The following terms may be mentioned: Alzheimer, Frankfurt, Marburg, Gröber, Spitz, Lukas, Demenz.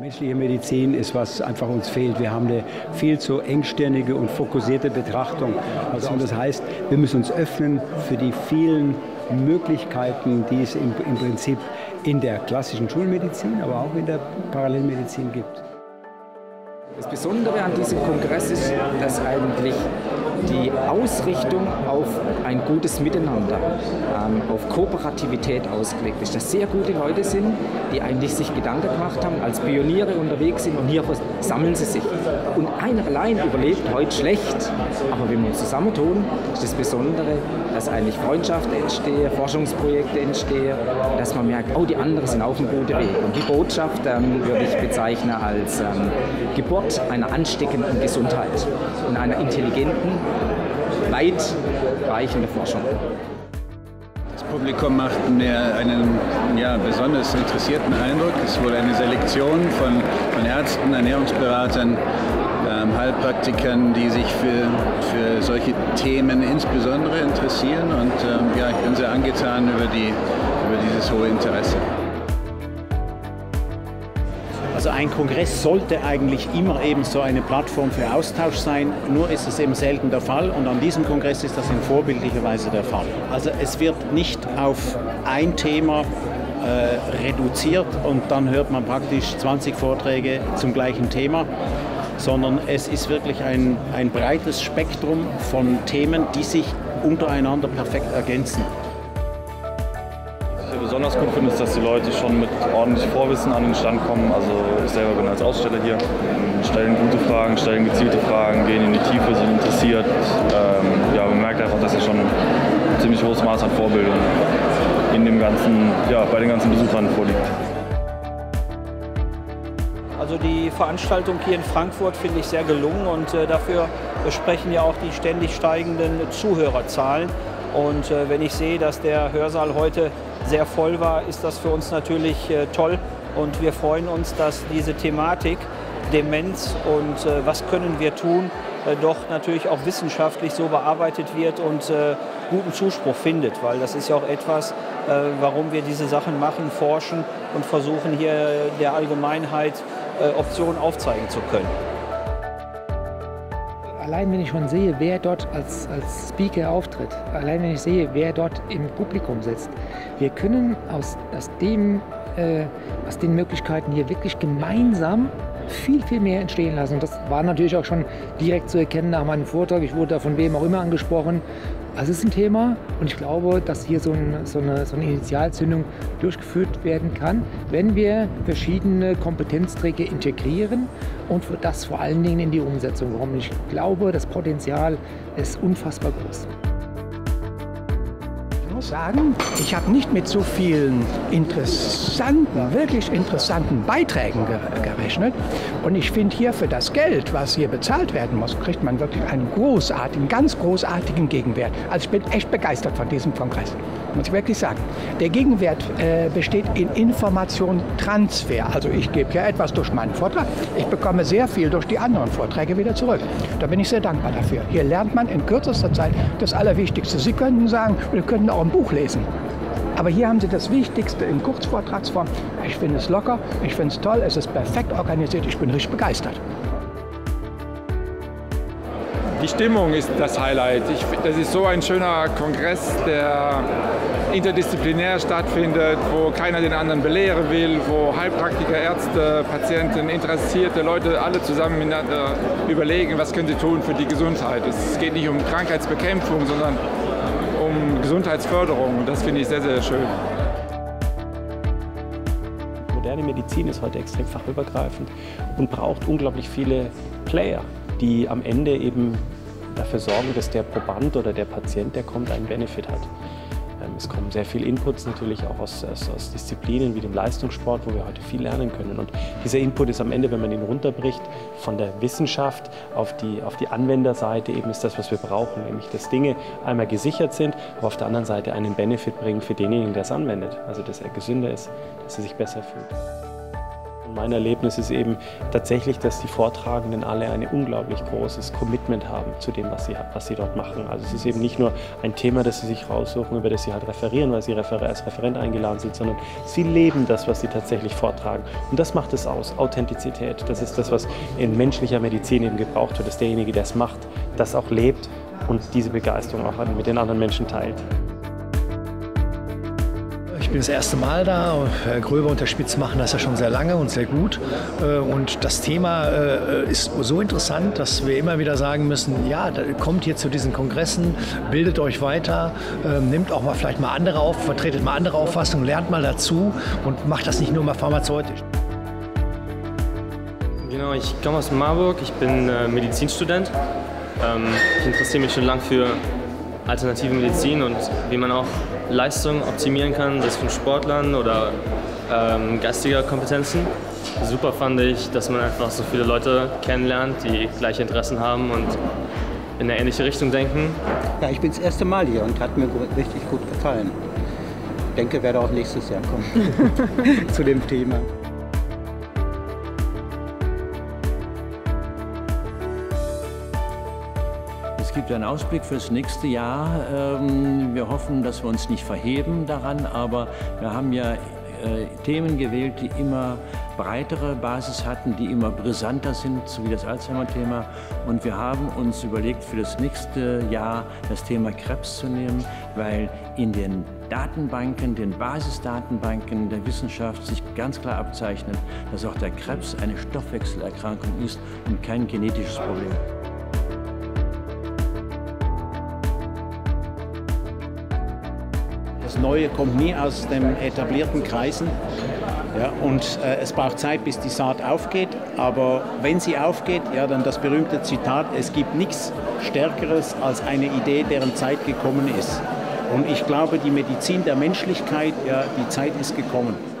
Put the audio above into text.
Menschliche Medizin ist, was einfach uns fehlt. Wir haben eine viel zu engstirnige und fokussierte Betrachtung. Also, und das heißt, wir müssen uns öffnen für die vielen Möglichkeiten, die es im Prinzip in der klassischen Schulmedizin, aber auch in der Parallelmedizin gibt. Das Besondere an diesem Kongress ist, dass eigentlich die Ausrichtung auf ein gutes Miteinander, auf Kooperativität ausgelegt ist. Dass sehr gute Leute sind, die eigentlich sich Gedanken gemacht haben, als Pioniere unterwegs sind und hier versammeln sie sich. Und einer allein überlebt heute schlecht, aber wenn wir uns zusammentun, ist das Besondere, dass eigentlich Freundschaften entstehen, Forschungsprojekte entstehen, dass man merkt, oh, die anderen sind auf einem guten Weg. Und die Botschaft würde ich bezeichnen als Geburt einer ansteckenden Gesundheit und einer intelligenten, weitreichenden Forschung. Das Publikum macht mir einen besonders interessierten Eindruck. Es wurde eine Selektion von Ärzten, Ernährungsberatern, Heilpraktikern, die sich für solche Themen insbesondere interessieren. Und ich bin sehr angetan über dieses hohe Interesse. Also ein Kongress sollte eigentlich immer eben so eine Plattform für Austausch sein, nur ist es eben selten der Fall und an diesem Kongress ist das in vorbildlicher Weise der Fall. Also es wird nicht auf ein Thema reduziert und dann hört man praktisch 20 Vorträge zum gleichen Thema, sondern es ist wirklich ein breites Spektrum von Themen, die sich untereinander perfekt ergänzen. Besonders gut finde ich, dass die Leute schon mit ordentlich Vorwissen an den Stand kommen. Also ich selber bin als Aussteller hier, stellen gute Fragen, stellen gezielte Fragen, gehen in die Tiefe, sind interessiert. Man merkt einfach, dass hier schon ein ziemlich hohes Maß an Vorbildung in dem ganzen, bei den ganzen Besuchern vorliegt. Also die Veranstaltung hier in Frankfurt finde ich sehr gelungen und dafür sprechen ja auch die ständig steigenden Zuhörerzahlen. Und wenn ich sehe, dass der Hörsaal heute sehr voll war, ist das für uns natürlich toll. Und wir freuen uns, dass diese Thematik Demenz und was können wir tun, doch natürlich auch wissenschaftlich so bearbeitet wird und guten Zuspruch findet. Weil das ist ja auch etwas, warum wir diese Sachen machen, forschen und versuchen hier der Allgemeinheit Optionen aufzeigen zu können. Allein wenn ich schon sehe, wer dort als Speaker auftritt, allein wenn ich sehe, wer dort im Publikum sitzt, wir können aus den Möglichkeiten hier wirklich gemeinsam viel mehr entstehen lassen. Und das war natürlich auch schon direkt zu erkennen nach meinem Vortrag. Ich wurde da von wem auch immer angesprochen. Also es ist ein Thema und ich glaube, dass hier so eine Initialzündung durchgeführt werden kann, wenn wir verschiedene Kompetenzträger integrieren und das vor allen Dingen in die Umsetzung kommen. Ich glaube, das Potenzial ist unfassbar groß. Ich muss sagen, ich habe nicht mit so vielen wirklich interessanten Beiträgen gerechnet. Und ich finde hier für das Geld, was hier bezahlt werden muss, kriegt man wirklich einen großartigen, ganz großartigen Gegenwert. Also ich bin echt begeistert von diesem Kongress, muss ich wirklich sagen. Der Gegenwert besteht in Informationstransfer. Also ich gebe ja etwas durch meinen Vortrag, ich bekomme sehr viel durch die anderen Vorträge wieder zurück. Da bin ich sehr dankbar dafür. Hier lernt man in kürzester Zeit das Allerwichtigste. Sie könnten sagen, wir könnten auch ein Buch lesen. Aber hier haben Sie das Wichtigste in Kurzvortragsform. Ich finde es locker, ich finde es toll, es ist perfekt organisiert, ich bin richtig begeistert. Die Stimmung ist das Highlight. Das ist so ein schöner Kongress, der interdisziplinär stattfindet, wo keiner den anderen belehren will, wo Heilpraktiker, Ärzte, Patienten, interessierte Leute alle zusammen miteinander überlegen, was können sie tun für die Gesundheit. Es geht nicht um Krankheitsbekämpfung, sondern um Gesundheitsförderung und das finde ich sehr, sehr schön. Moderne Medizin ist heute extrem fachübergreifend und braucht unglaublich viele Player, die am Ende eben dafür sorgen, dass der Proband oder der Patient, der kommt, einen Benefit hat. Es kommen sehr viele Inputs natürlich auch aus Disziplinen wie dem Leistungssport, wo wir heute viel lernen können. Und dieser Input ist am Ende, wenn man ihn runterbricht, von der Wissenschaft auf die Anwenderseite eben ist das, was wir brauchen. Nämlich, dass Dinge einmal gesichert sind, aber auf der anderen Seite einen Benefit bringen für denjenigen, der es anwendet. Also, dass er gesünder ist, dass er sich besser fühlt. Mein Erlebnis ist eben tatsächlich, dass die Vortragenden alle ein unglaublich großes Commitment haben zu dem, was sie dort machen. Also es ist eben nicht nur ein Thema, das sie sich raussuchen, über das sie halt referieren, weil sie als Referent eingeladen sind, sondern sie leben das, was sie tatsächlich vortragen. Und das macht es aus, Authentizität. Das ist das, was in menschlicher Medizin eben gebraucht wird, dass derjenige, der es macht, das auch lebt und diese Begeisterung auch mit den anderen Menschen teilt. Ich bin das erste Mal da. Und Herr Gröber und der Spitz machen das ja schon sehr lange und sehr gut. Und das Thema ist so interessant, dass wir immer wieder sagen müssen, ja, kommt hier zu diesen Kongressen, bildet euch weiter, nehmt auch mal vielleicht mal andere auf, vertretet mal andere Auffassungen, lernt mal dazu und macht das nicht nur mal pharmazeutisch. Genau, ich komme aus Marburg, ich bin Medizinstudent. Ich interessiere mich schon lange für alternative Medizin und wie man auch Leistung optimieren kann, das von Sportlern oder geistiger Kompetenzen. Super fand ich, dass man einfach so viele Leute kennenlernt, die gleiche Interessen haben und in eine ähnliche Richtung denken. Ja, ich bin das erste Mal hier und hat mir richtig gut gefallen. Ich denke, werde auch nächstes Jahr kommen zu dem Thema. Es gibt einen Ausblick fürs nächste Jahr. Wir hoffen, dass wir uns nicht verheben daran, aber wir haben ja Themen gewählt, die immer breitere Basis hatten, die immer brisanter sind, so wie das Alzheimer-Thema. Und wir haben uns überlegt, für das nächste Jahr das Thema Krebs zu nehmen, weil in den Datenbanken, den Basisdatenbanken der Wissenschaft sich ganz klar abzeichnet, dass auch der Krebs eine Stoffwechselerkrankung ist und kein genetisches Problem. Das Neue kommt nie aus den etablierten Kreisen, ja, und es braucht Zeit, bis die Saat aufgeht. Aber wenn sie aufgeht, ja, dann das berühmte Zitat, es gibt nichts Stärkeres als eine Idee, deren Zeit gekommen ist. Und ich glaube, die Medizin der Menschlichkeit, ja, die Zeit ist gekommen.